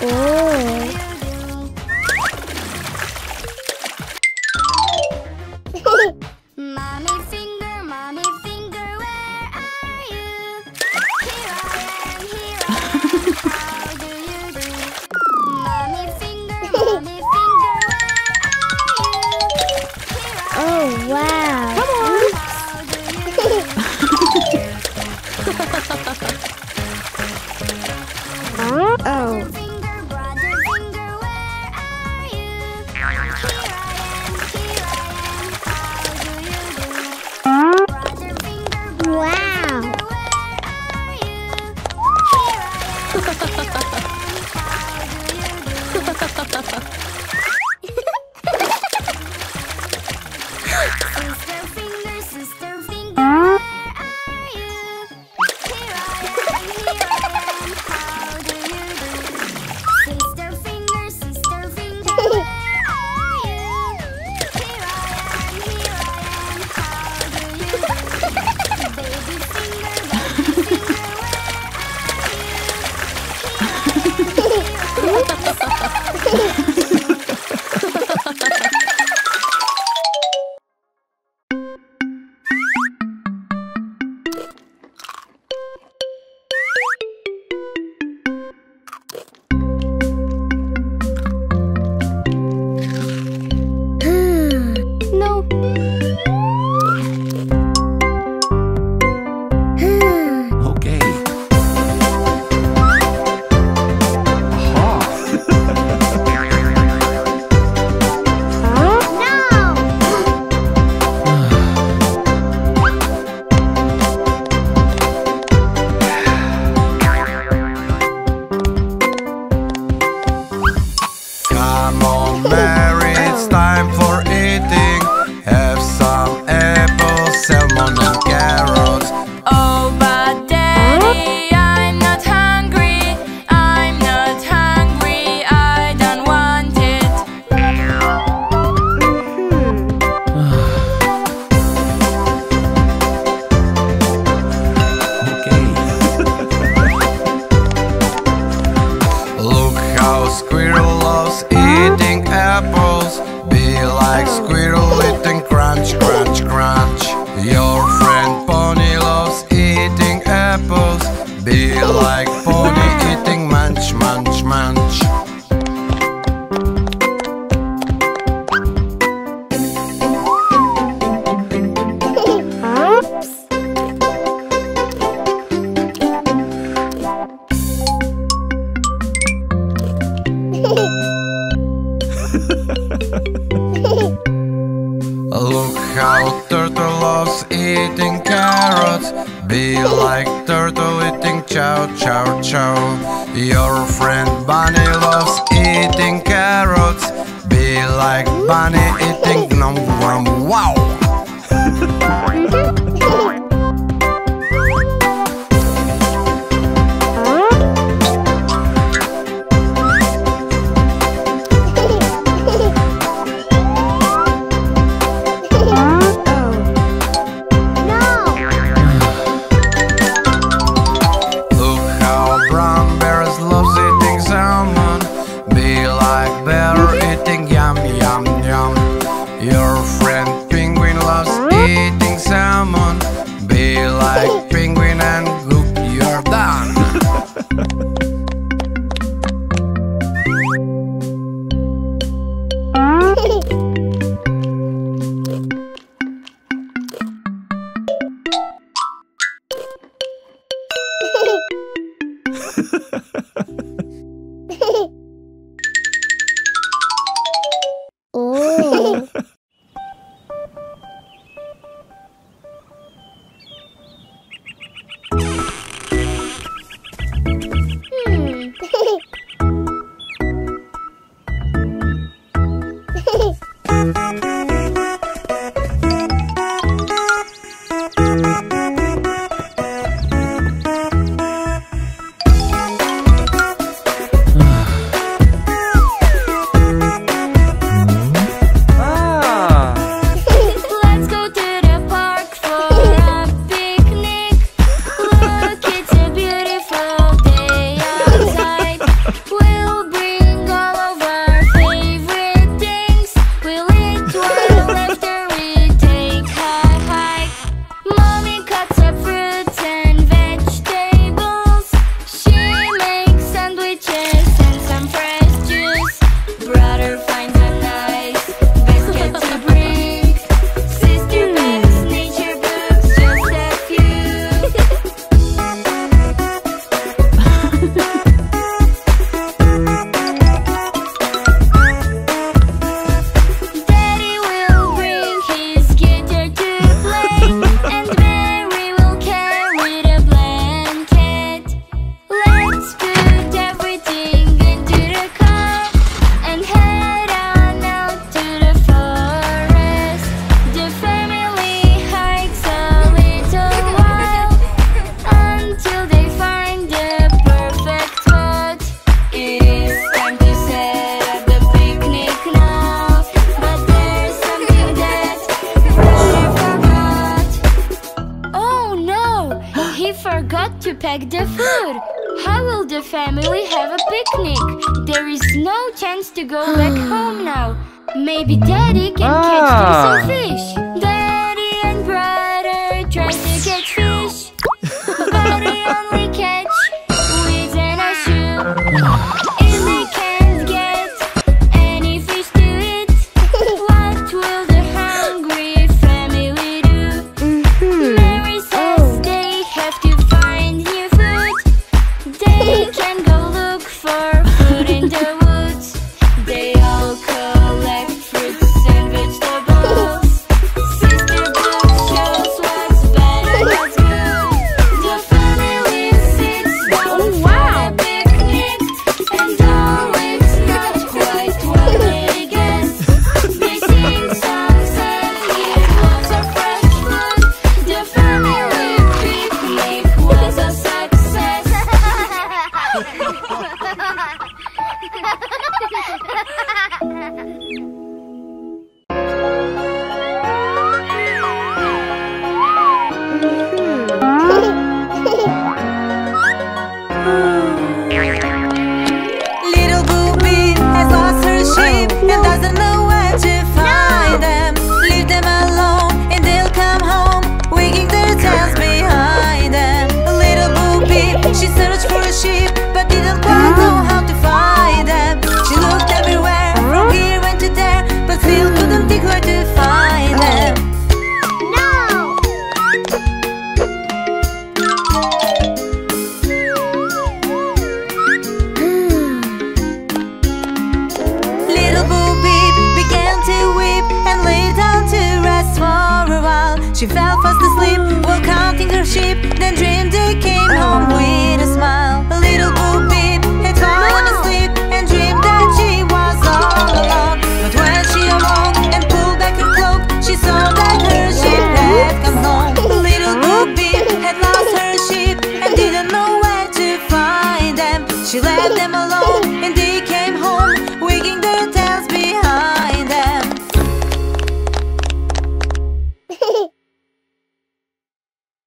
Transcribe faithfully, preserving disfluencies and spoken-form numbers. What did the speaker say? Oh. He forgot to pack the food. How will the family have a picnic? There is no chance to go back home now. Maybe Daddy can ah. catch them some fish. Daddy and brother tried to